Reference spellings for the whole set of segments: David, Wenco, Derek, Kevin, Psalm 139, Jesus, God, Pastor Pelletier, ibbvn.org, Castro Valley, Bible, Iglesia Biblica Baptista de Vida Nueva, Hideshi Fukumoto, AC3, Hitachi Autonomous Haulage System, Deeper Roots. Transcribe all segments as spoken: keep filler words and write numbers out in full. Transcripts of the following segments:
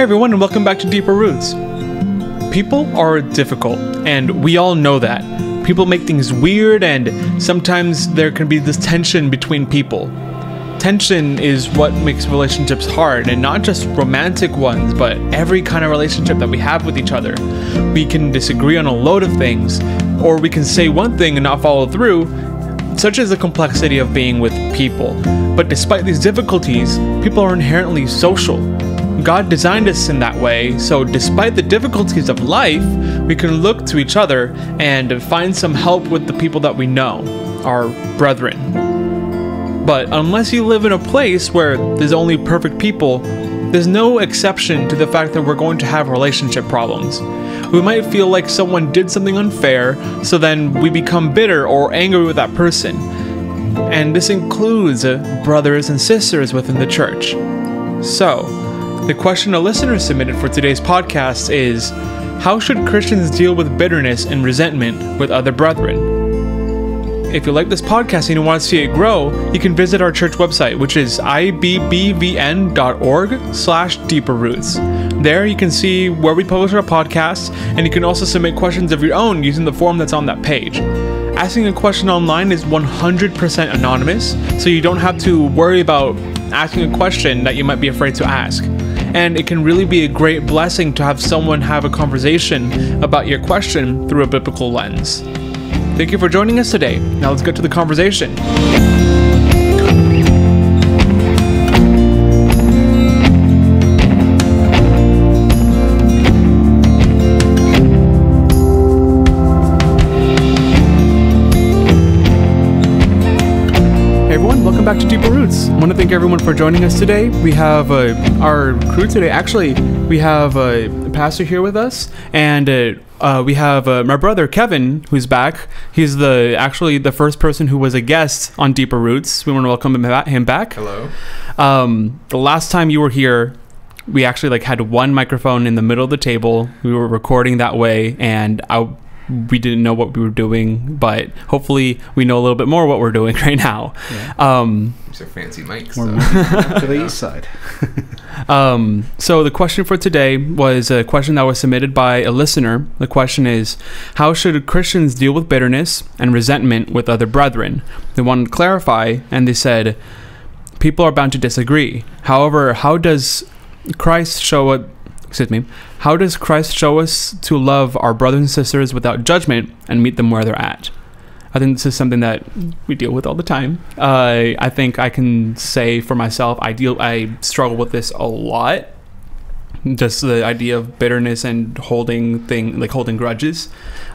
Hey everyone, and welcome back to Deeper Roots. People are difficult, and we all know that. People make things weird, and sometimes there can be this tension between people. Tension is what makes relationships hard, and not just romantic ones, but every kind of relationship that we have with each other. We can disagree on a load of things, or we can say one thing and not follow through. Such is the complexity of being with people. But despite these difficulties, people are inherently social. God designed us in that way, so despite the difficulties of life, we can look to each other and find some help with the people that we know, our brethren. But unless you live in a place where there's only perfect people, there's no exception to the fact that we're going to have relationship problems. We might feel like someone did something unfair, so then we become bitter or angry with that person. And this includes brothers and sisters within the church. So, the question a listener submitted for today's podcast is, how should Christians deal with bitterness and resentment with other brethren? If you like this podcast and you want to see it grow, you can visit our church website, which is I B B V N dot org slash deeper roots. There you can see where we publish our podcasts, and you can also submit questions of your own using the form that's on that page. Asking a question online is one hundred percent anonymous, so you don't have to worry about asking a question that you might be afraid to ask. And it can really be a great blessing to have someone have a conversation about your question through a biblical lens. Thank you for joining us today. Now let's get to the conversation. Back to Deeper Roots. I want to thank everyone for joining us today. We have uh, our crew today. Actually, we have uh, a pastor here with us, and uh, uh, we have uh, my brother Kevin, who's back. He's the actually the first person who was a guest on Deeper Roots. We want to welcome him back. Hello. Um, the last time you were here, we actually like had one microphone in the middle of the table. We were recording that way, and I. we didn't know what we were doing, but hopefully we know a little bit more what we're doing right now. Yeah. Um, These are fancy mics. So. To the east side. um, so the question for today was a question that was submitted by a listener. The question is, how should Christians deal with bitterness and resentment with other brethren? They wanted to clarify, and they said, people are bound to disagree. However, how does Christ show a Excuse me. How does Christ show us to love our brothers and sisters without judgment and meet them where they're at? I think this is something that we deal with all the time. Uh, I think I can say for myself, I deal, I struggle with this a lot. Just the idea of bitterness and holding thing, like holding grudges.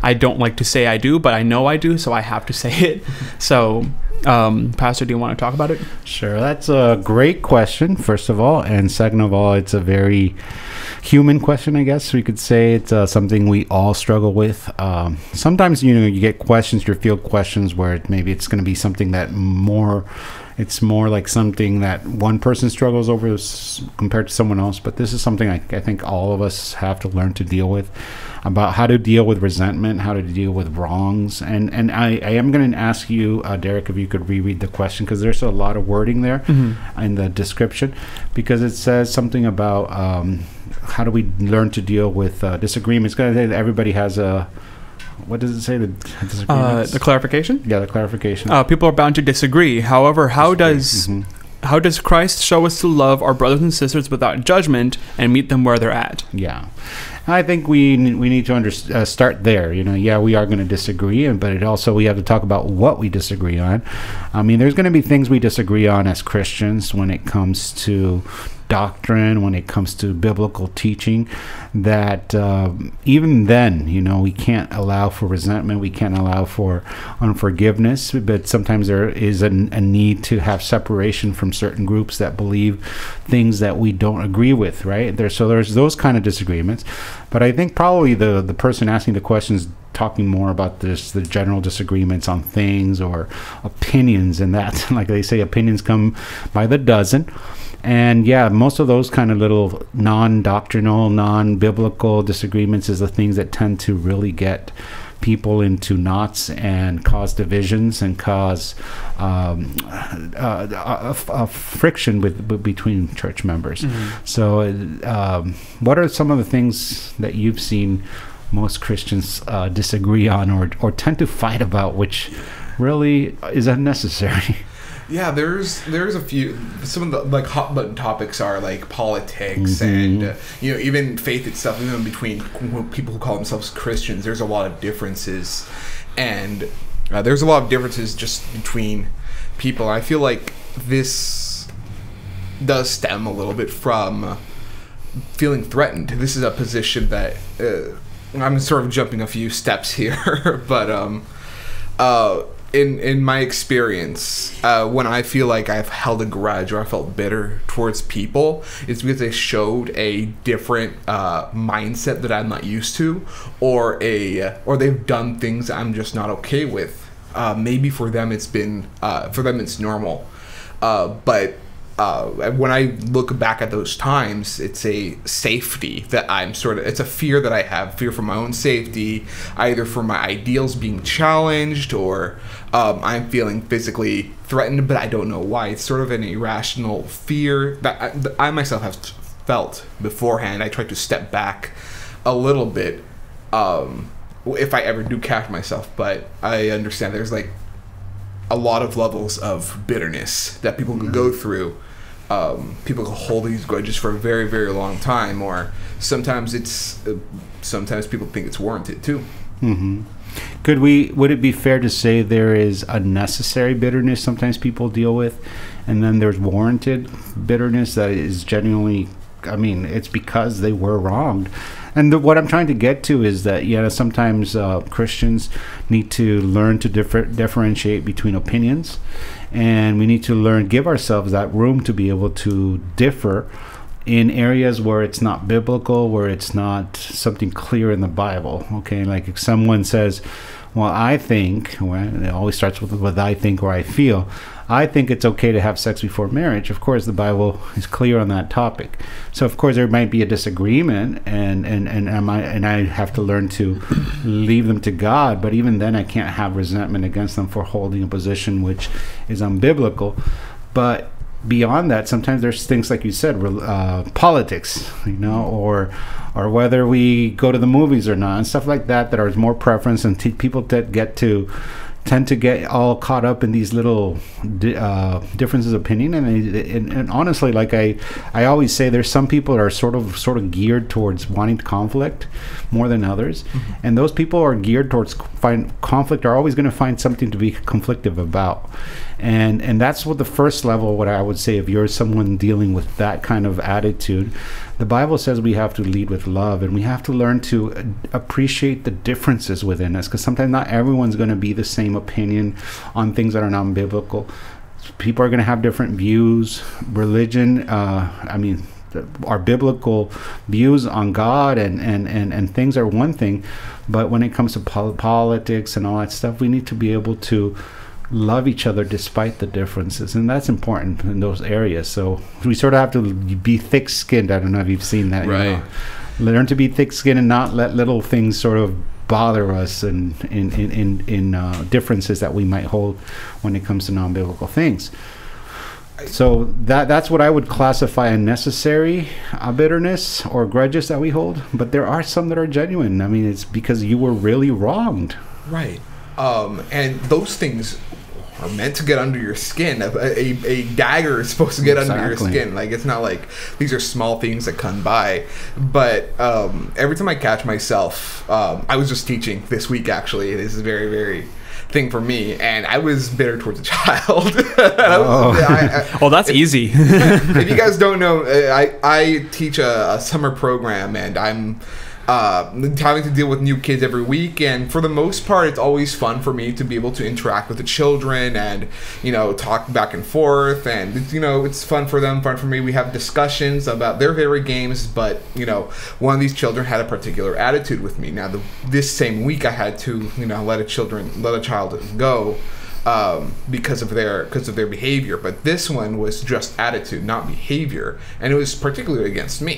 I don't like to say I do, but I know I do, so I have to say it. So, um, Pastor, do you want to talk about it? Sure. That's a great question, first of all, and second of all, it's a very human question, I guess we could say. It's uh, something we all struggle with. Um, sometimes, you know, you get questions, you field questions where it, maybe it's going to be something that more, it's more like something that one person struggles over compared to someone else. But this is something I, I think all of us have to learn to deal with, about how to deal with resentment, how to deal with wrongs. And and I, I am going to ask you, uh, Derek, if you could reread the question, because there's a lot of wording there mm-hmm. in the description, because it says something about... Um, how do we learn to deal with uh, disagreements? It's going to say that everybody has a... What does it say? The, uh, the clarification? Yeah, the clarification. Uh, people are bound to disagree. However, how disagree. does mm-hmm. how does Christ show us to love our brothers and sisters without judgment and meet them where they're at? Yeah. I think we we need to under, uh, start there. You know, yeah, we are going to disagree, but it also we have to talk about what we disagree on. I mean, there's going to be things we disagree on as Christians when it comes to... doctrine, when it comes to biblical teaching, that uh, even then, you know, we can't allow for resentment, we can't allow for unforgiveness, but sometimes there is a, a need to have separation from certain groups that believe things that we don't agree with, right? There, so there's those kind of disagreements. But I think probably the, the person asking the questions talking more about this, the general disagreements on things or opinions, and that, like they say, opinions come by the dozen. And yeah, most of those kind of little non-doctrinal, non-biblical disagreements is the things that tend to really get people into knots and cause divisions and cause um, uh, a, a friction with between church members. Mm-hmm. So um, what are some of the things that you've seen most Christians uh, disagree on or, or tend to fight about, which really is unnecessary? Yeah, there's there's a few. Some of the like hot button topics are like politics, mm-hmm. and uh, you know, even faith itself. Even between people who call themselves Christians, there's a lot of differences, and uh, there's a lot of differences just between people. I feel like this does stem a little bit from feeling threatened. This is a position that uh, I'm sort of jumping a few steps here, but um, uh. In, in my experience, uh, when I feel like I've held a grudge or I felt bitter towards people, it's because they showed a different uh, mindset that I'm not used to, or a or they've done things I'm just not okay with. Uh, maybe for them it's been uh, for them it's normal, uh, but uh, when I look back at those times, it's a safety that I'm sort of it's a fear that I have, fear for my own safety, either for my ideals being challenged or. Um, I'm feeling physically threatened, but I don't know why. It's sort of an irrational fear that I, that I myself have felt beforehand. I try to step back a little bit um, if I ever do catch myself, but I understand there's like a lot of levels of bitterness that people can go through. Um, people can hold these grudges for a very, very long time, or sometimes it's uh, sometimes people think it's warranted too. Mm-hmm. Could we? Would it be fair to say there is unnecessary bitterness sometimes people deal with, and then there's warranted bitterness that is genuinely, I mean, it's because they were wronged. And the, what I'm trying to get to is that, you know, sometimes uh, Christians need to learn to differ, differentiate between opinions, and we need to learn, give ourselves that room to be able to differ in areas where it's not biblical, where it's not something clear in the Bible. Okay, like if someone says, well, I think, well, it always starts with what I think or I feel, I think it's okay to have sex before marriage. Of course, the Bible is clear on that topic. So, of course, there might be a disagreement, and, and, and, am I, and I have to learn to leave them to God, but even then I can't have resentment against them for holding a position which is unbiblical. But beyond that, sometimes there's things like you said, uh, politics, you know, or or whether we go to the movies or not, and stuff like that that are more preference, and t people that get to tend to get all caught up in these little di uh, differences of opinion. And, and, and honestly, like I, I always say, there's some people that are sort of sort of geared towards wanting conflict more than others. Mm-hmm. And those people are geared towards find conflict, are always going to find something to be conflictive about. And, and that's what the first level, what I would say, if you're someone dealing with that kind of attitude, the Bible says we have to lead with love, and we have to learn to appreciate the differences within us, because sometimes not everyone's going to be the same opinion on things that are non-biblical. People are going to have different views. Religion, uh, I mean, our biblical views on God and, and, and, and things are one thing, but when it comes to pol politics and all that stuff, we need to be able to love each other despite the differences, and that's important in those areas. So we sort of have to be thick-skinned. I don't know if you've seen that, right? You know? Learn to be thick-skinned and not let little things sort of bother us and in in in, in uh, differences that we might hold when it comes to non-biblical things. So that that's what I would classify unnecessary uh, bitterness or grudges that we hold. But there are some that are genuine. I mean, it's because you were really wronged, right? Um, and those things are meant to get under your skin. A, a, a dagger is supposed to get exactly. under your skin. Like, it's not like these are small things that come by. But um, every time I catch myself, um, I was just teaching this week, actually. This is very, very thing for me, and I was bitter towards a child. Oh, was, I, I, well, that's if, easy. If you guys don't know, I, I teach a, a summer program, and I'm Uh, having to deal with new kids every week, and for the most part it's always fun for me to be able to interact with the children and, you know, talk back and forth, and, you know, it's fun for them, fun for me. We have discussions about their favorite games, but, you know, one of these children had a particular attitude with me. Now the, this same week I had to, you know, let a children let a child go um, because of their because of their behavior, but this one was just attitude, not behavior, and it was particularly against me.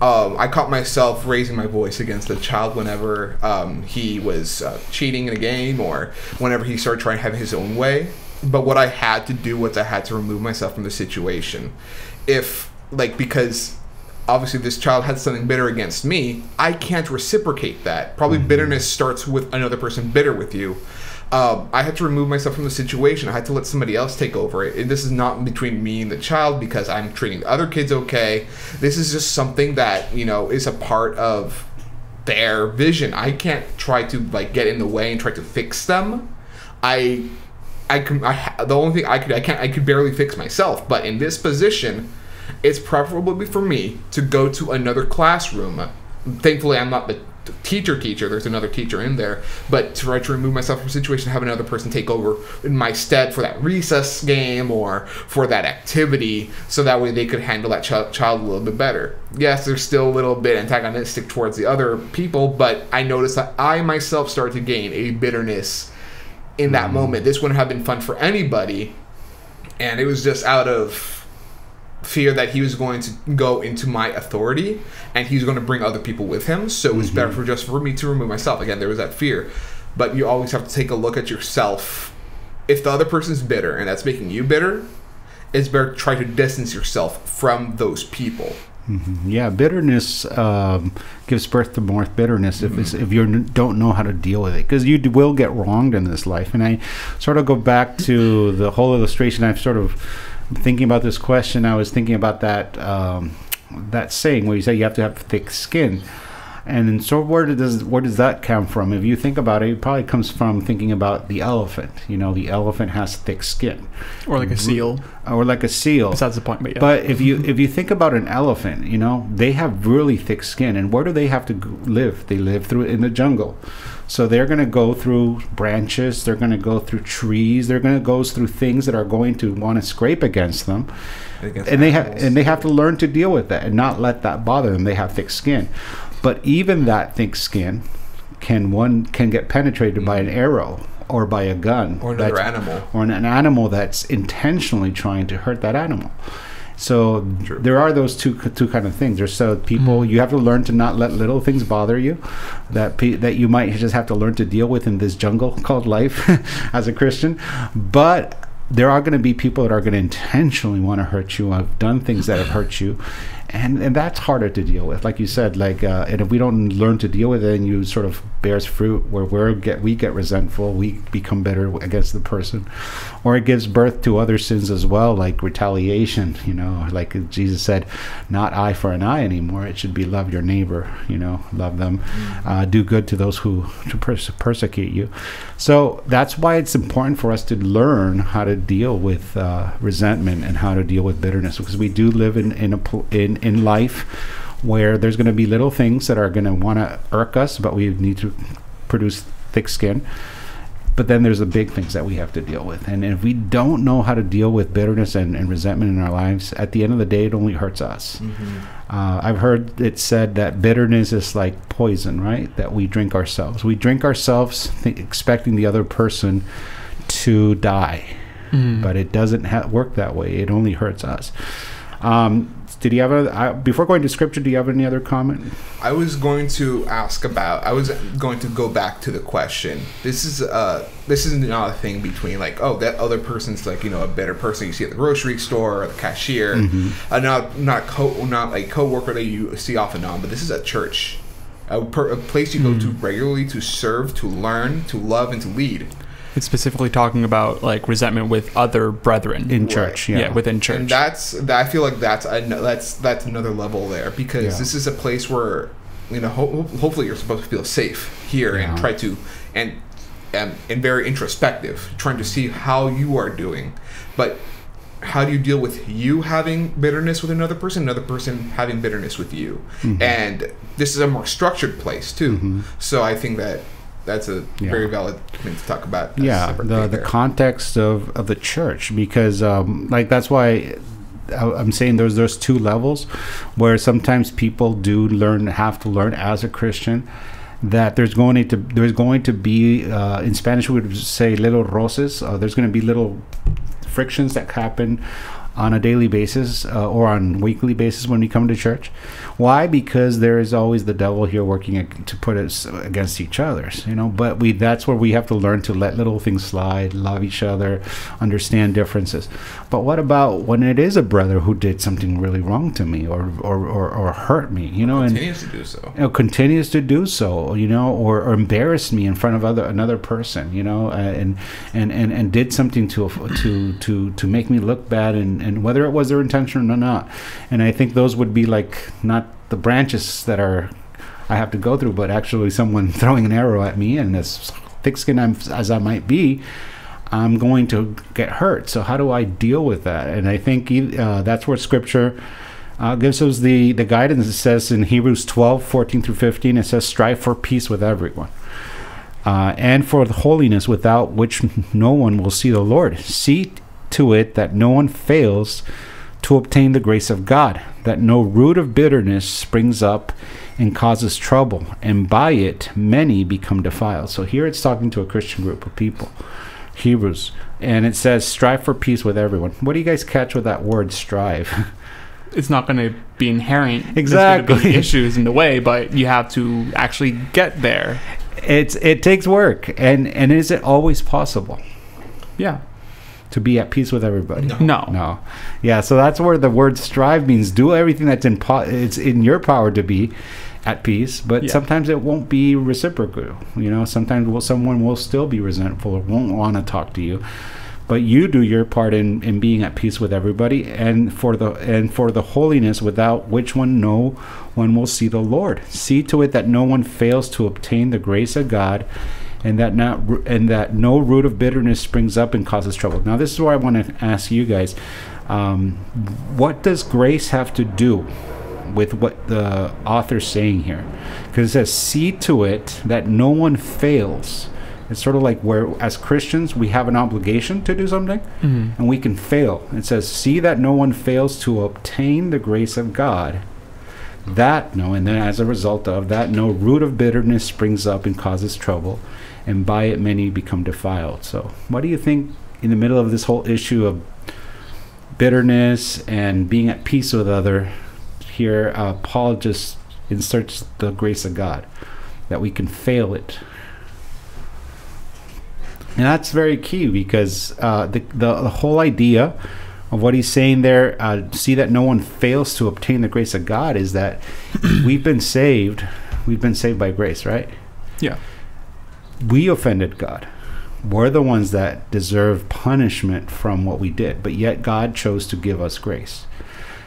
um, I caught myself raising my voice against the child whenever um, he was uh, cheating in a game, or whenever he started trying to have his own way. But what I had to do was I had to remove myself from the situation. If, like, because obviously this child had something bitter against me, I can't reciprocate that. Probably mm-hmm. bitterness starts with another person bitter with you. Um, I had to remove myself from the situation. I had to let somebody else take over it. This is not between me and the child because I'm treating other kids okay. This is just something that, you know, is a part of their vision. I can't try to, like, get in the way and try to fix them. I... I can. I, the only thing I could, I can't. I could barely fix myself. But in this position, it's preferably for me to go to another classroom. Thankfully, I'm not the teacher. Teacher, there's another teacher in there. But to try to remove myself from a situation, and have another person take over in my stead for that recess game or for that activity, so that way they could handle that ch child a little bit better. Yes, they're still a little bit antagonistic towards the other people, but I noticed that I myself started to gain a bitterness in that mm. moment. This wouldn't have been fun for anybody, and it was just out of fear that he was going to go into my authority and he was going to bring other people with him. So it was mm-hmm. better for just for me to remove myself. Again, there was that fear, but you always have to take a look at yourself. If the other person's bitter and that's making you bitter, it's better to try to distance yourself from those people. Mm-hmm. Yeah, bitterness um, gives birth to more bitterness if, mm-hmm. it's, if you don't know how to deal with it, because you will get wronged in this life. And I sort of go back to the whole illustration. I've sort of thinking about this question. I was thinking about that um, that saying where you say you have to have thick skin. And so where does where does that come from? If you think about it, it probably comes from thinking about the elephant. You know, the elephant has thick skin, or like a seal, or like a seal. That's the point. But, yeah. but if you if you think about an elephant, you know, they have really thick skin, and where do they have to live? They live through in the jungle, so they're going to go through branches, they're going to go through trees, they're going to go through things that are going to want to scrape against them. Against and they have and they have to learn to deal with that and not let that bother them. They have thick skin. But even that thick skin can one can get penetrated by an arrow or by a gun or another animal or an, an animal that's intentionally trying to hurt that animal. So True. There are those two two kind of things. There's so people mm-hmm. you have to learn to not let little things bother you that pe that you might just have to learn to deal with in this jungle called life as a Christian. But there are going to be people that are going to intentionally want to hurt you. I've done things that have hurt you. And, and that's harder to deal with. Like you said, like, uh, and if we don't learn to deal with it, and you sort of bears fruit where we're get, we get resentful, we become bitter against the person. Or it gives birth to other sins as well, like retaliation, you know, like Jesus said, not eye for an eye anymore. It should be love your neighbor, you know, love them, mm-hmm. uh, do good to those who to perse persecute you. So that's why it's important for us to learn how to deal with uh, resentment and how to deal with bitterness, because we do live in, in a in in life where there's going to be little things that are going to want to irk us, but we need to produce thick skin. But then there's the big things that we have to deal with, and if we don't know how to deal with bitterness and, and resentment in our lives, at the end of the day it only hurts us. Mm-hmm. uh, I've heard it said that bitterness is like poison, right? That we drink ourselves we drink ourselves th expecting the other person to die, mm. but it doesn't ha work that way. It only hurts us. um, Did you have a, uh, before going to scripture, do you have any other comment? I was going to ask about, I was going to go back to the question. This is uh, this is not a thing between like, oh, that other person's like, you know, a better person you see at the grocery store or the cashier, mm-hmm. uh, not not co not a coworker that you see off and on, but this is a church, a, per, a place you mm-hmm. go to regularly to serve, to learn, to love, and to lead. It's specifically talking about like resentment with other brethren in church, yeah, yeah within church. And that's I feel like that's that's that's another level there, because yeah. this is a place where, you know, ho hopefully you're supposed to feel safe here, yeah. and try to and, and and very introspective, trying to see how you are doing. But how do you deal with you having bitterness with another person, another person having bitterness with you? Mm-hmm. And this is a more structured place too. Mm-hmm. So I think that. That's a yeah. very valid thing to talk about. That's yeah, the, the context of, of the church, because um, like that's why I, I'm saying there's those two levels where sometimes people do learn, have to learn as a Christian that there's going to there's going to be uh, in Spanish we would say little roces. Uh, there's going to be little frictions that happen on a daily basis uh, or on weekly basis when we come to church. Why? Because there is always the devil here working to put us against each other, you know. But we that's where we have to learn to let little things slide, love each other, understand differences. But what about when it is a brother who did something really wrong to me or or, or, or hurt me, you know, continues and to do so. You know, continues to do so, you know, or, or embarrassed me in front of other another person, you know, uh, and, and and and did something to to to to make me look bad, and, and whether it was their intention or not. And I think those would be like not the branches that are I have to go through, but actually someone throwing an arrow at me, and as thick-skinned I'm, as I might be, I'm going to get hurt. So how do I deal with that? And I think uh, that's where Scripture uh, gives us the, the guidance. It says in Hebrews twelve, fourteen through fifteen, it says, "Strive for peace with everyone, uh, and for the holiness, without which no one will see the Lord. See to it that no one fails to obtain the grace of God, that no root of bitterness springs up and causes trouble, and by it many become defiled." So here it's talking to a Christian group of people, Hebrews, and it says, "Strive for peace with everyone." What do you guys catch with that word, strive? It's not going to be inherent. Exactly. There's going to be issues in the way, but you have to actually get there. It's it takes work, and and is it always possible? Yeah. To be at peace with everybody? No. no, no, yeah. So that's where the word "strive" means. Do everything that's in po it's in your power to be at peace, but yeah. sometimes it won't be reciprocal. You know, sometimes will, someone will still be resentful or won't want to talk to you. But you do your part in in being at peace with everybody, and for the and for the holiness, without which one no one will see the Lord. See to it that no one fails to obtain the grace of God, and that not and that no root of bitterness springs up and causes trouble. Now, this is where I want to ask you guys, um, what does grace have to do with what the author's saying here? Because it says, "See to it that no one fails." It's sort of like where, as Christians, we have an obligation to do something, mm-hmm. and we can fail. It says, "See that no one fails to obtain the grace of God, that no, and then as a result of that, no root of bitterness springs up and causes trouble, and by it many become defiled." So what do you think, in the middle of this whole issue of bitterness and being at peace with other, here uh, Paul just inserts the grace of God, that we can fail it. And that's very key, because uh, the, the, the whole idea of what he's saying there, uh, see that no one fails to obtain the grace of God, is that we've been saved. We've been saved by grace, right? Yeah. We offended God. We're the ones that deserve punishment from what we did, but yet God chose to give us grace.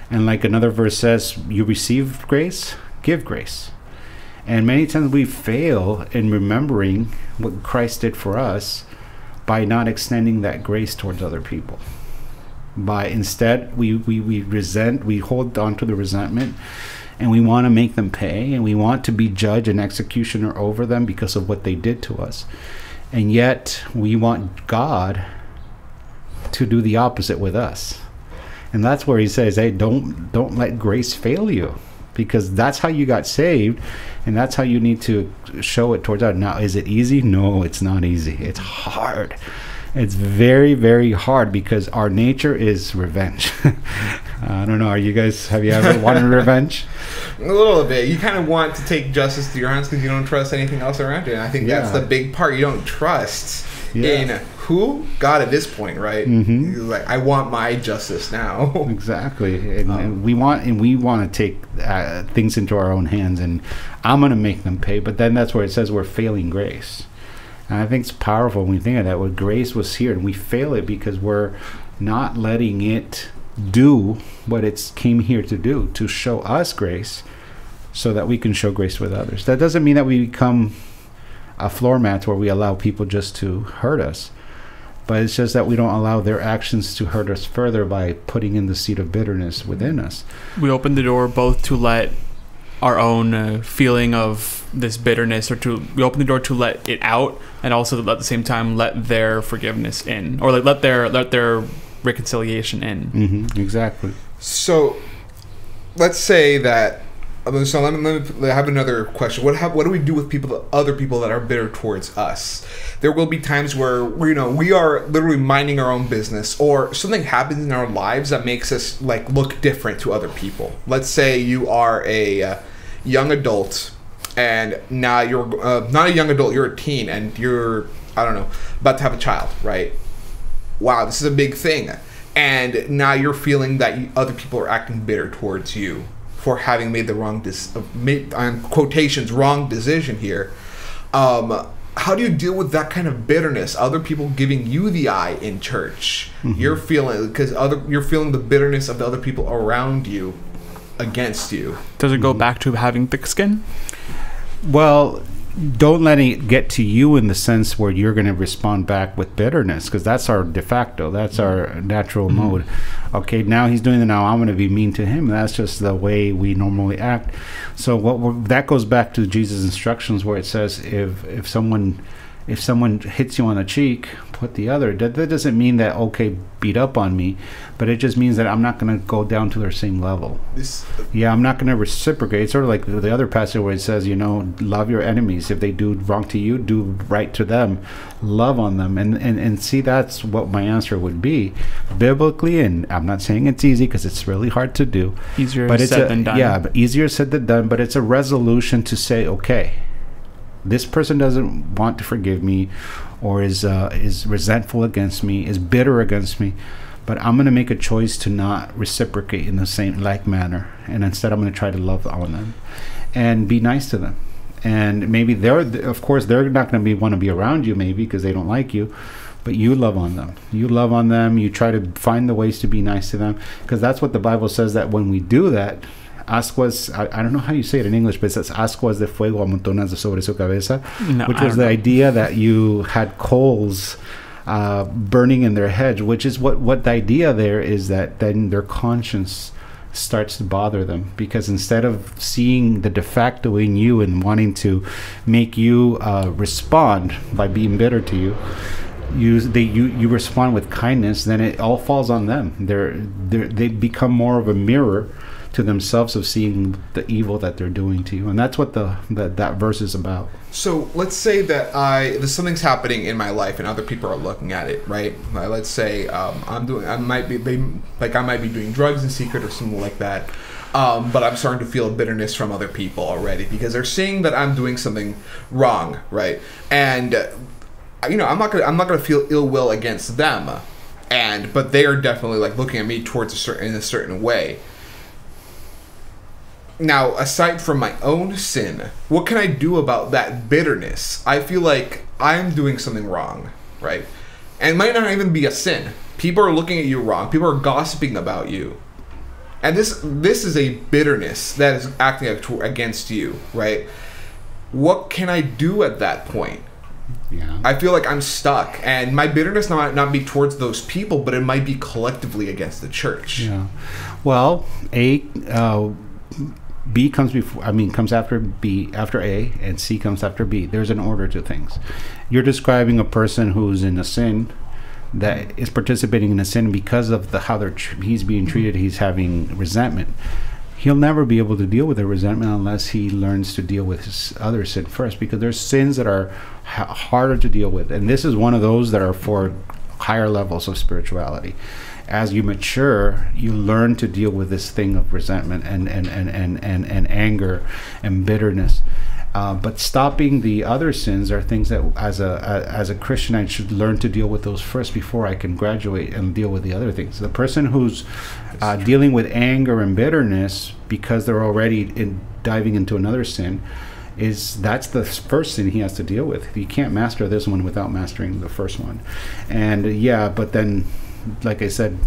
And like another verse says, "You receive grace, give grace." And many times we fail in remembering what Christ did for us by not extending that grace towards other people. By instead, we, we, we resent, we hold on to the resentment, and we want to make them pay, and we want to be judge and executioner over them because of what they did to us. And yet, we want God to do the opposite with us. And that's where he says, hey, don't, don't let grace fail you, because that's how you got saved, and that's how you need to show it towards others. Now, is it easy? No, it's not easy. It's hard. It's very, very hard, because our nature is revenge. I don't know. Are you guys, have you ever wanted revenge? A little bit. You kind of want to take justice to your hands because you don't trust anything else around you. And I think yeah. that's the big part. You don't trust yeah. in who? God at this point, right? Mm-hmm. Like, I want my justice now. Exactly. And, um, and we want and we want to take uh, things into our own hands, and I'm going to make them pay. But then that's where it says we're failing grace. And I think it's powerful when you think of that. Well, grace was here, and we fail it because we're not letting it do what it came here to do, to show us grace so that we can show grace with others. That doesn't mean that we become a floor mat where we allow people just to hurt us, but it's just that we don't allow their actions to hurt us further by putting in the seed of bitterness within us. We open the door both to let our own uh, feeling of this bitterness, or to we open the door to let it out, and also at the same time let their forgiveness in, or like let their let their reconciliation in. Mm-hmm, exactly. So let's say that So let me, let me I have another question. What have, what do we do with people, other people that are bitter towards us? There will be times where, where you know we are literally minding our own business, or something happens in our lives that makes us like look different to other people. Let's say you are a uh, young adult, and now you're uh, not a young adult, you're a teen, and you're I don't know about to have a child, right? Wow, this is a big thing, and now you're feeling that you, other people are acting bitter towards you for having made the wrong, dis- made, um, quotations, wrong decision here. Um, how do you deal with that kind of bitterness? Other people giving you the eye in church, mm-hmm. you're feeling because other you're feeling the bitterness of the other people around you against you. Does it go mm-hmm. back to having thick skin? Well, don't let it get to you in the sense where you're going to respond back with bitterness, because that's our de facto. That's our natural mm-hmm. mode. Okay, now he's doing it. Now I'm going to be mean to him. That's just the way we normally act. So what we're, that goes back to Jesus' instructions, where it says, if if someone if someone hits you on the cheek, put the other. That, that doesn't mean that okay, beat up on me, but it just means that I'm not going to go down to their same level. This, yeah, I'm not going to reciprocate. It's sort of like the other passage where it says, you know, love your enemies. If they do wrong to you, do right to them. Love on them, and and and see, that's what my answer would be, biblically. And I'm not saying it's easy, because it's really hard to do. Easier but said it's a, than done. Yeah, but easier said than done. But it's a resolution to say, okay, this person doesn't want to forgive me, or is uh, is resentful against me, is bitter against me, but I'm going to make a choice to not reciprocate in the same like manner, and instead I'm going to try to love on them and be nice to them. And maybe they're, of course, they're not going to be want to be around you, maybe because they don't like you, but you love on them. You love on them. You try to find the ways to be nice to them, because that's what the Bible says, that when we do that, ascuas, I, I don't know how you say it in English, but it says ascuas de fuego amontonadas sobre su cabeza, no, which was the know. idea that you had coals uh, burning in their head, which is what, what the idea there is, that then their conscience starts to bother them, because instead of seeing the de facto in you and wanting to make you uh, respond by being bitter to you, You, they, you you respond with kindness, then it all falls on them. They're, they're, they become more of a mirror to themselves of seeing the evil that they're doing to you. And that's what the, the that verse is about. So let's say that I something's happening in my life and other people are looking at it, right? Like, let's say um, I'm doing I might be they, like I might be doing drugs in secret or something like that. Um, but I'm starting to feel bitterness from other people already, because they're seeing that I'm doing something wrong, right? And uh, you know, I'm not gonna I'm not gonna feel ill will against them, and but they are definitely like looking at me towards a certain in a certain way. Now, aside from my own sin, what can I do about that bitterness? I feel like I'm doing something wrong, right? And it might not even be a sin. People are looking at you wrong. People are gossiping about you, and this this is a bitterness that is acting against you, right? What can I do at that point? Yeah. I feel like I'm stuck, and my bitterness might not be towards those people, but it might be collectively against the church. Yeah. Well, A, uh, B comes before. I mean, comes after B, after A, and C comes after B. There's an order to things. You're describing a person who's in a sin, that is participating in a sin because of the how they're tr- he's being treated. He's having resentment. He'll never be able to deal with the resentment unless he learns to deal with his other sin first, because there's sins that are ha- harder to deal with. And this is one of those that are for higher levels of spirituality. As you mature, you learn to deal with this thing of resentment and, and, and, and, and, and anger and bitterness. Uh, but stopping the other sins are things that, as a, a as a Christian, I should learn to deal with those first before I can graduate and deal with the other things. The person who's uh, dealing with anger and bitterness because they're already in, diving into another sin, is that's the first sin he has to deal with. You can't master this one without mastering the first one. And uh, yeah, but then, like I said,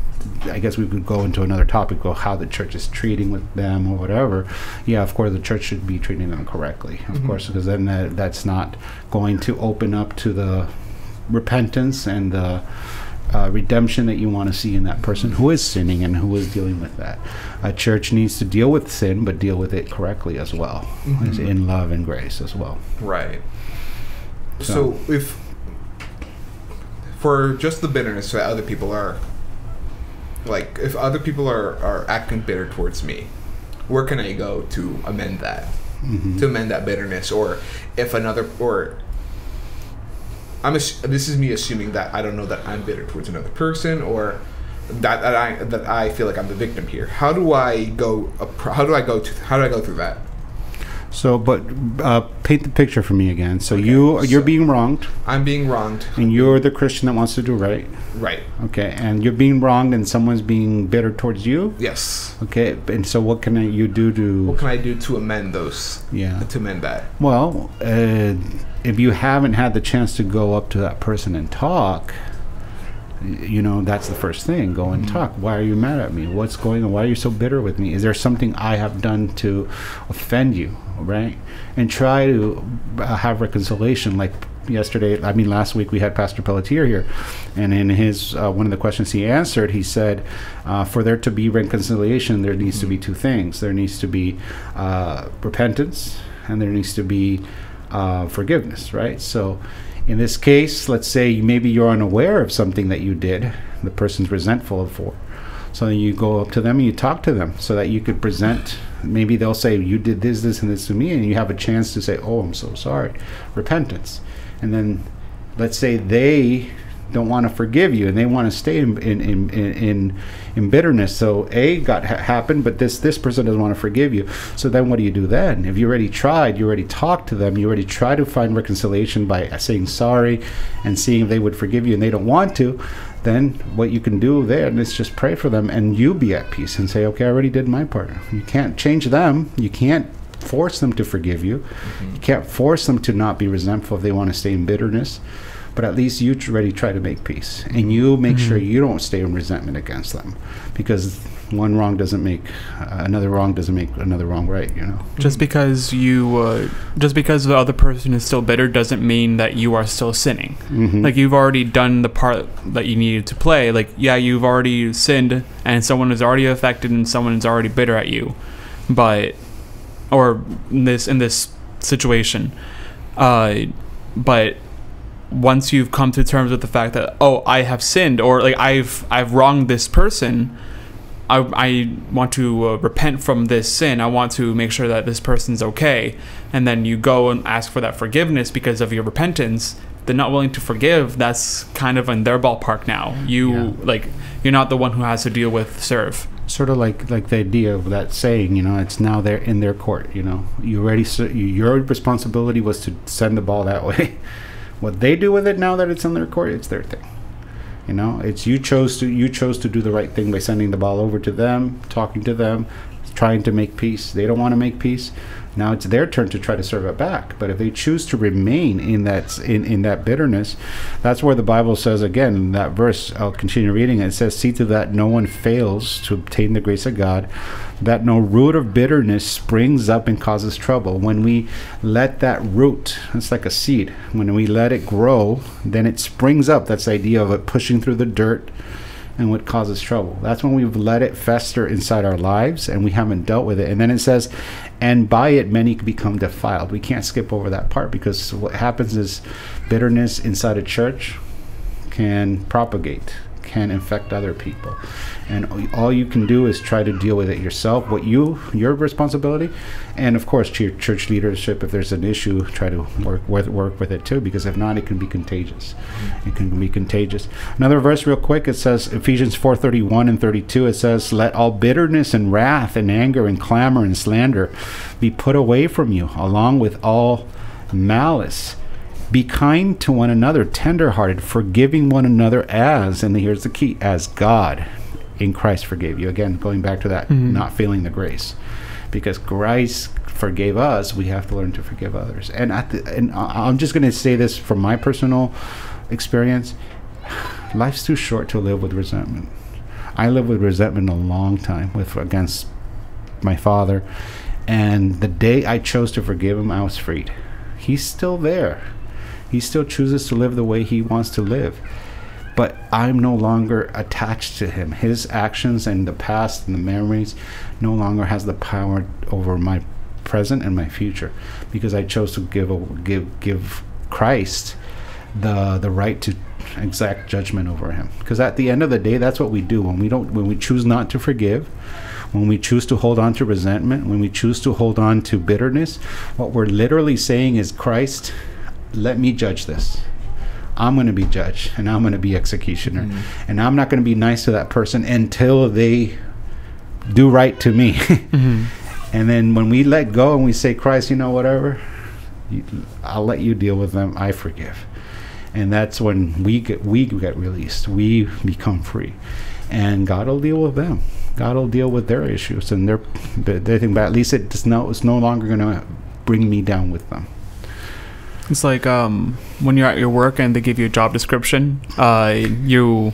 I guess we could go into another topic of how the church is treating with them or whatever. Yeah, of course, the church should be treating them correctly, of mm-hmm. course, because then that, that's not going to open up to the repentance and the uh, redemption that you want to see in that person who is sinning and who is dealing with that. A church needs to deal with sin, but deal with it correctly as well, mm-hmm. in love and grace as well. Right. So, so if for just the bitterness that other people are... Like, if other people are, are acting bitter towards me, where can I go to amend that, mm-hmm. to amend that bitterness? Or if another, or I'm ass- this is me assuming that I don't know that I'm bitter towards another person, or that, that I that I feel like I'm the victim here. How do I go? How do I go? To, how do I go through that? So, but uh, paint the picture for me again. So okay, you you're so being wronged. I'm being wronged, and you're the Christian that wants to do right. Right. Okay, and you're being wronged, and someone's being bitter towards you. Yes. Okay, and so what can I, you do to? What can I do to amend those? Yeah. To amend that. Well, uh, if you haven't had the chance to go up to that person and talk, you know, that's the first thing. Go and talk. Why are you mad at me? What's going on? Why are you so bitter with me? Is there something I have done to offend you, right? And try to have reconciliation. Like yesterday, I mean last week, we had Pastor Pelletier here, and in his uh, one of the questions he answered, he said uh, for there to be reconciliation, there needs to be two things. There needs to be uh, repentance, and there needs to be uh, forgiveness, right? So in this case, let's say maybe you're unaware of something that you did, the person's resentful of for. So you go up to them and you talk to them so that you could present. Maybe they'll say, you did this, this, and this to me, and you have a chance to say, oh, I'm so sorry. Repentance. And then let's say they don't want to forgive you and they want to stay in in, in, in, in bitterness. So A got ha- happened, but this, this person doesn't want to forgive you. So then what do you do then? If you already tried, you already talked to them, you already tried to find reconciliation by saying sorry and seeing if they would forgive you, and they don't want to, then what you can do there is just pray for them and you be at peace and say, okay, I already did my part. You can't change them. You can't force them to forgive you. Mm-hmm. You can't force them to not be resentful if they want to stay in bitterness. But at least you already try to make peace. And you make mm-hmm. sure you don't stay in resentment against them. Because one wrong doesn't make, uh, another wrong doesn't make another wrong right, you know? Just because you, uh, just because the other person is still bitter doesn't mean that you are still sinning. Mm-hmm. Like, you've already done the part that you needed to play. Like, yeah, you've already sinned, and someone is already affected, and someone is already bitter at you. But, or in this, in this situation. Uh, but... once you've come to terms with the fact that, oh, I have sinned, or like I've I've wronged this person, I, I want to uh, repent from this sin. I want to make sure that this person's okay. And then you go and ask for that forgiveness because of your repentance. They're not willing to forgive. That's kind of in their ballpark now. You yeah. like you're not the one who has to deal with serve. Sort of like, like the idea of that saying, you know, it's now they're in their court. You know, you already your responsibility was to send the ball that way. What they do with it now that it's on their court, it's their thing. You know, it's you chose to you chose to do the right thing by sending the ball over to them, talking to them, trying to make peace. They don't want to make peace. Now it's their turn to try to serve it back. But if they choose to remain in that in, in that bitterness, that's where the Bible says again in that verse. I'll continue reading. It says, "See to that no one fails to obtain the grace of God, that no root of bitterness springs up and causes trouble." When we let that root, it's like a seed, when we let it grow, then it springs up. That's the idea of it pushing through the dirt and what causes trouble. That's when we've let it fester inside our lives and we haven't dealt with it. And then it says, and by it many become defiled. We can't skip over that part because what happens is bitterness inside a church can propagate, can infect other people. And all you can do is try to deal with it yourself, what you, your responsibility. And of course, to your church leadership, if there's an issue, try to work with, work with it too, because if not, it can be contagious. It can be contagious. Another verse real quick, it says, Ephesians four thirty-one and thirty-two, it says, "Let all bitterness and wrath and anger and clamor and slander be put away from you, along with all malice. Be kind to one another, tender-hearted, forgiving one another as," and here's the key, "as God in Christ forgave you." Again, going back to that, mm-hmm. not feeling the grace. Because Christ forgave us, we have to learn to forgive others. And, at the, and I'm just going to say this from my personal experience. Life's too short to live with resentment. I lived with resentment a long time with against my father. And the day I chose to forgive him, I was freed. He's still there. He still chooses to live the way he wants to live. But I'm no longer attached to him. His actions and the past and the memories no longer has the power over my present and my future, because I chose to give give give Christ the the right to exact judgment over him. Because at the end of the day, that's what we do when we don't, when we choose not to forgive, when we choose to hold on to resentment, when we choose to hold on to bitterness. What we're literally saying is, Christ, let me judge this. I'm going to be judge, and I'm going to be executioner. Mm-hmm. And I'm not going to be nice to that person until they do right to me. Mm-hmm. And then when we let go and we say, Christ, you know, whatever, you, I'll let you deal with them. I forgive. And that's when we get, we get released. We become free. And God will deal with them. God will deal with their issues. And their, they think, but at least it's no, it's no longer going to bring me down with them. It's like um, when you're at your work and they give you a job description, uh, you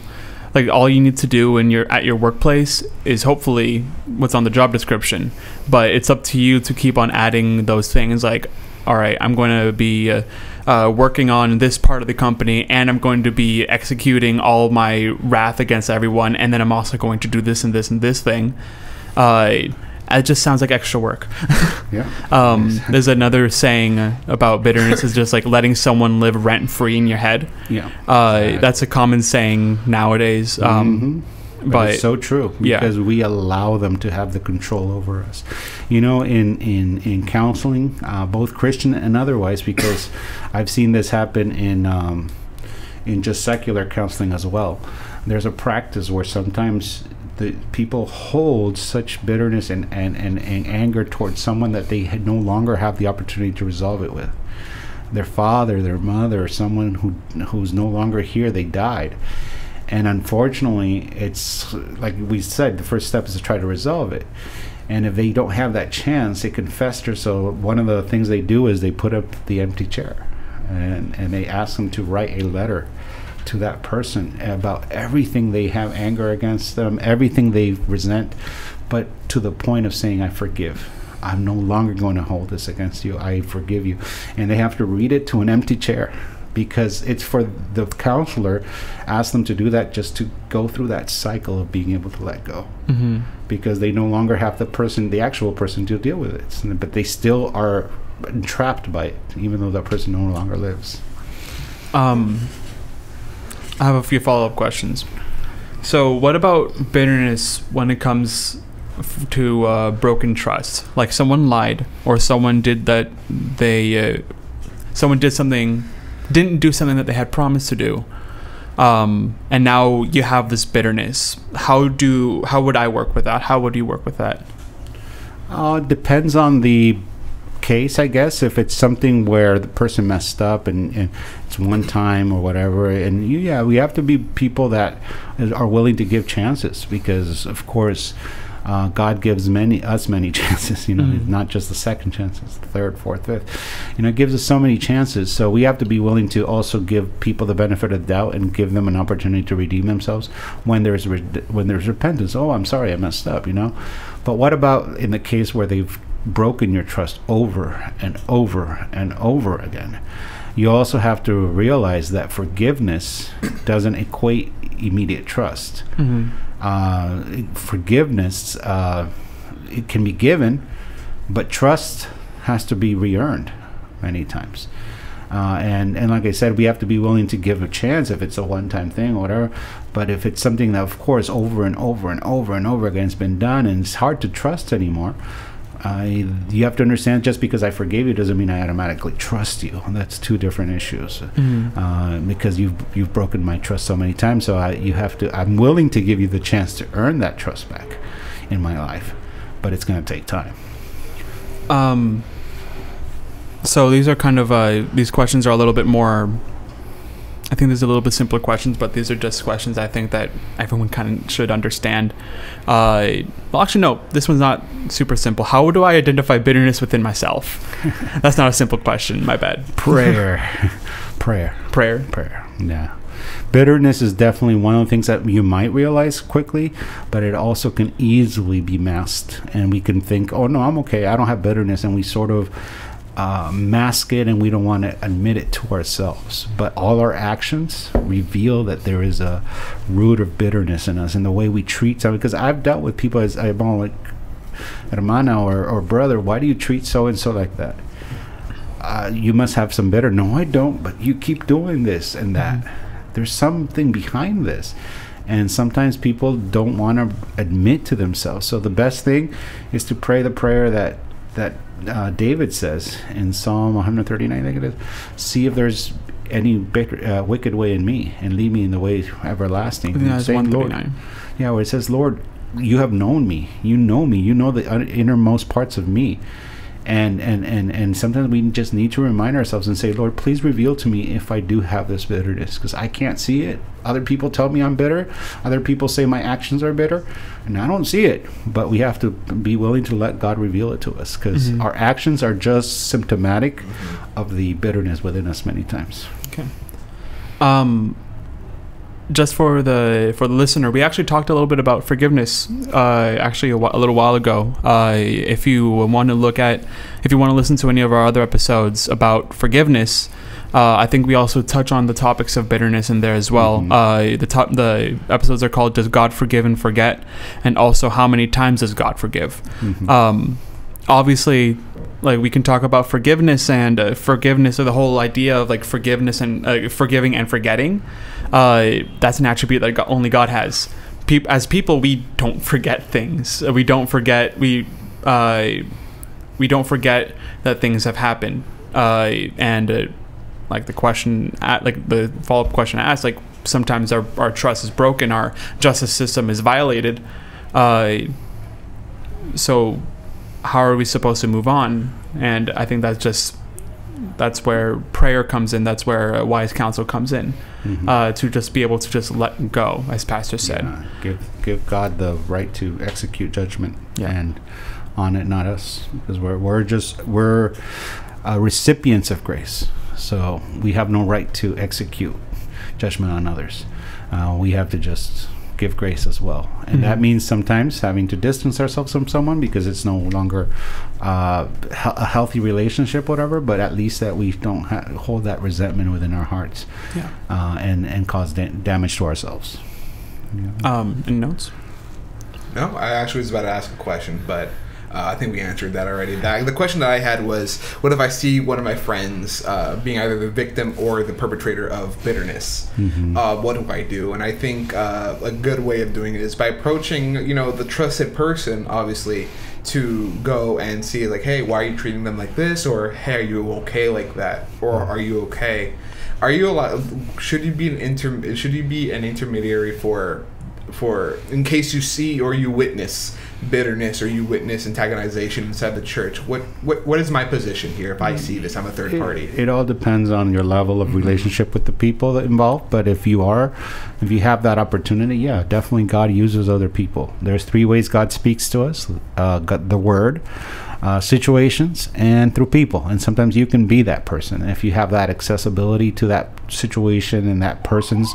like all you need to do when you're at your workplace is hopefully what's on the job description. But it's up to you to keep on adding those things like, all right, I'm going to be uh, uh, working on this part of the company, and I'm going to be executing all my wrath against everyone. And then I'm also going to do this and this and this thing. Uh, It just sounds like extra work. Yeah. um, there's another saying about bitterness is just like letting someone live rent free in your head. Yeah. Uh, that's a common saying nowadays. Um, mm-hmm. But, but it's so true because yeah. we allow them to have the control over us. You know, in in in counseling, uh, both Christian and otherwise, because I've seen this happen in um, in just secular counseling as well. There's a practice where sometimes the people hold such bitterness and, and, and, and anger towards someone that they no longer have the opportunity to resolve it with. Their father, their mother, someone who who's no longer here, they died. And unfortunately, it's like we said, the first step is to try to resolve it. And if they don't have that chance, it can fester. So one of the things they do is they put up the empty chair and, and they ask them to write a letter to that person about everything they have anger against them, everything they resent, but to the point of saying, I forgive. I'm no longer going to hold this against you. I forgive you. And they have to read it to an empty chair because it's for the counselor asked them to do that just to go through that cycle of being able to let go. Mm-hmm. Because they no longer have the person, the actual person to deal with it. But they still are entrapped by it, even though that person no longer lives. Um. I have a few follow-up questions. So what about bitterness when it comes f to uh, broken trust? Like someone lied or someone did that they, uh, someone did something, didn't do something that they had promised to do. Um, and now you have this bitterness. How do, how would I work with that? How would you work with that? Uh, depends on the case, I guess. If it's something where the person messed up and, and it's one time or whatever, and you, yeah, we have to be people that are willing to give chances because, of course, uh, God gives many us many chances, you know, mm-hmm. not just the second chances, the third, fourth, fifth. You know, it gives us so many chances. So we have to be willing to also give people the benefit of the doubt and give them an opportunity to redeem themselves when there's re when there's repentance. Oh, I'm sorry, I messed up, you know. But what about in the case where they've broken your trust over and over and over again? You also have to realize that forgiveness doesn't equate immediate trust. Mm-hmm. uh, forgiveness uh, it can be given, but trust has to be re-earned many times. Uh, and, and like I said, we have to be willing to give a chance if it's a one-time thing or whatever. But if it's something that, of course, over and over and over and over again has been done and it's hard to trust anymore, Uh, you have to understand just because I forgave you doesn't mean I automatically trust you. And that's two different issues. Mm-hmm. uh, because you've you've broken my trust so many times. So I, you have to. I'm willing to give you the chance to earn that trust back in my life, but it's going to take time. Um. So these are kind of uh, these questions are a little bit more. I think there's a little bit simpler questions, but these are just questions I think that everyone kind of should understand. Uh, well, actually, no, this one's not super simple. How do I identify bitterness within myself? That's not a simple question. My bad. Prayer. Prayer. Prayer. Prayer. Yeah. Bitterness is definitely one of the things that you might realize quickly, but it also can easily be masked. And we can think, oh, no, I'm okay. I don't have bitterness. And we sort of Uh, mask it, and we don't want to admit it to ourselves. But all our actions reveal that there is a root of bitterness in us, and the way we treat someone. Because I've dealt with people as I'm all like, hermano or, or brother, why do you treat so and so like that? Uh, you must have some bitter. No, I don't. But you keep doing this and that. Mm-hmm. there's something behind this. And sometimes people don't want to admit to themselves. So the best thing is to pray the prayer that that uh, David says in Psalm one thirty-nine, I think it is. See if there's any big, uh, wicked way in me, and lead me in the way everlasting. Yeah, it's one thirty-nine. Yeah, where it says, Lord, you have known me. You know me. You know the innermost parts of me. And, and, and, and sometimes we just need to remind ourselves and say, Lord, please reveal to me if I do have this bitterness, because I can't see it. Other people tell me I'm bitter. Other people say my actions are bitter, and I don't see it. But we have to be willing to let God reveal it to us, because mm-hmm. our actions are just symptomatic mm-hmm. of the bitterness within us many times. Okay. Um, just for the for the listener, we actually talked a little bit about forgiveness uh, actually a, a little while ago. Uh, if you want to look at, if you want to listen to any of our other episodes about forgiveness, uh, I think we also touch on the topics of bitterness in there as well. Mm-hmm. uh, the top the episodes are called "Does God Forgive and Forget?" and also "How Many Times Does God Forgive?" Mm-hmm. Um, obviously, like we can talk about forgiveness and uh, forgiveness, or the whole idea of like forgiveness and uh, forgiving and forgetting. Uh, that's an attribute that God, only God has. Pe- as people, we don't forget things. We don't forget. We uh, we don't forget that things have happened. Uh, and uh, like the question, at, like the follow up question I asked, like sometimes our our trust is broken, our justice system is violated. Uh, so. How are we supposed to move on? And I think that's just that's where prayer comes in. That's where wise counsel comes in, mm-hmm. uh, to just be able to just let go, as Pastor said. Yeah, give give God the right to execute judgment, yeah. and on it, not us, because we're we're just we're uh, recipients of grace. So we have no right to execute judgment on others. Uh, we have to just give grace as well, and mm-hmm. that means sometimes having to distance ourselves from someone because it's no longer uh, a healthy relationship, whatever. But at least that we don't ha hold that resentment within our hearts, yeah. uh, and and cause da damage to ourselves. Yeah. Um, any notes? No, I actually was about to ask a question, but uh, I think we answered that already. That, the question that I had was, what if I see one of my friends uh, being either the victim or the perpetrator of bitterness? Mm-hmm. uh, what do I do? And I think uh, a good way of doing it is by approaching, you know, the trusted person, obviously, to go and see, like, hey, why are you treating them like this? Or, hey, are you okay like that? Or are you okay? Are you allowed, should you be an inter, should you be an intermediary for, for in case you see or you witness bitterness or you witness antagonization inside the church? What what what is my position here if I see this? I'm a third party. It, it all depends on your level of relationship with the people that involved. But if you are, if you have that opportunity, yeah, definitely God uses other people. There's three ways God speaks to us: uh, God, the Word, uh, situations, and through people. And sometimes you can be that person. And if you have that accessibility to that situation and that person's,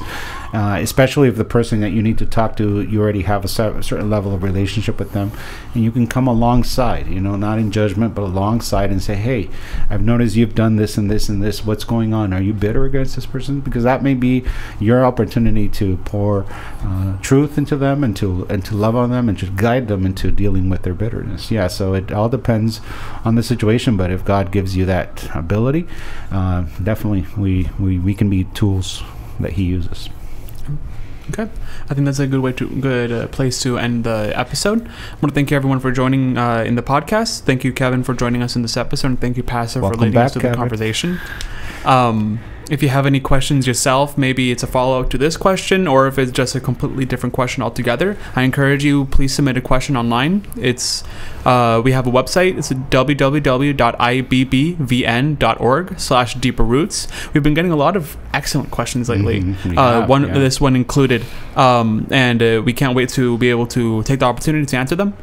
uh, especially if the person that you need to talk to, you already have a certain level of relationship with them. Them, and you can come alongside, you know, not in judgment, but alongside and say, hey, I've noticed you've done this and this and this. What's going on? Are you bitter against this person? Because that may be your opportunity to pour uh, truth into them and to, and to love on them and to guide them into dealing with their bitterness. Yeah, so it all depends on the situation, but if God gives you that ability, uh, definitely we, we, we can be tools that he uses. Okay, I think that's a good way to good uh, place to end the episode. I want to thank you everyone for joining uh, in the podcast. Thank you, Kevin, for joining us in this episode, and thank you, Pastor, Welcome for leading back, us to Kevin. the conversation. Um, if you have any questions yourself, maybe it's a follow-up to this question, or if it's just a completely different question altogether, I encourage you, please submit a question online. It's uh, we have a website. It's w w w dot i b b v n dot org slash deeper roots. We've been getting a lot of excellent questions lately. Mm-hmm. uh, have, one yeah. This one included. Um, and uh, we can't wait to be able to take the opportunity to answer them.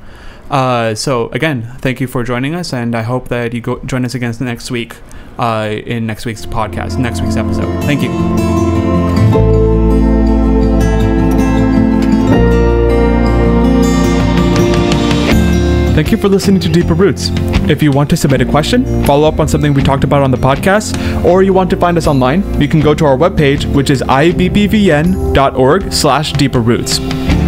Uh, so again, thank you for joining us, and I hope that you go join us again next week uh, in next week's podcast, next week's episode. Thank you. Thank you for listening to Deeper Roots. If you want to submit a question, follow up on something we talked about on the podcast, or you want to find us online, you can go to our webpage, which is i b b v n dot org slash deeper roots.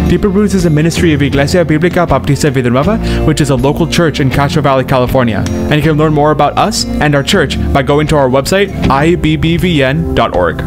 Deeper Roots is a ministry of Iglesia Biblica Baptista de Vida Nueva, which is a local church in Castro Valley, California. And you can learn more about us and our church by going to our website, i b b v n dot org.